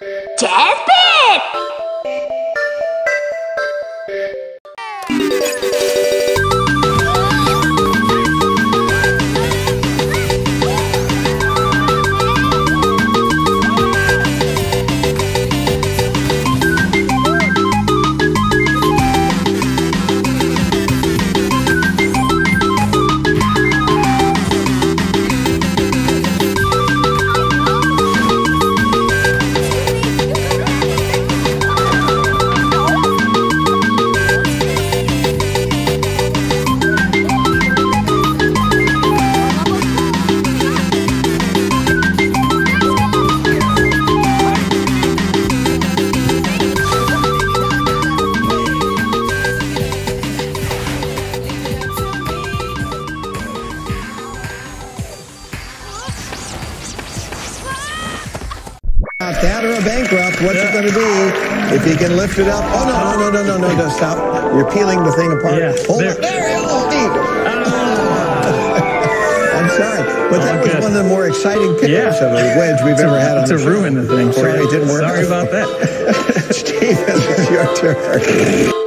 Jazz Pit! Dad or a bankrupt, what's it going to be? If you can lift it up. Oh, no, stop. You're peeling the thing apart. Yeah, hold it. There, hold it. I'm sorry. But that was good. One of the more exciting pickups of a wedge we've ever had on the show. To ruin the thing for you. It didn't work. Sorry about that. Steve, it's your turn.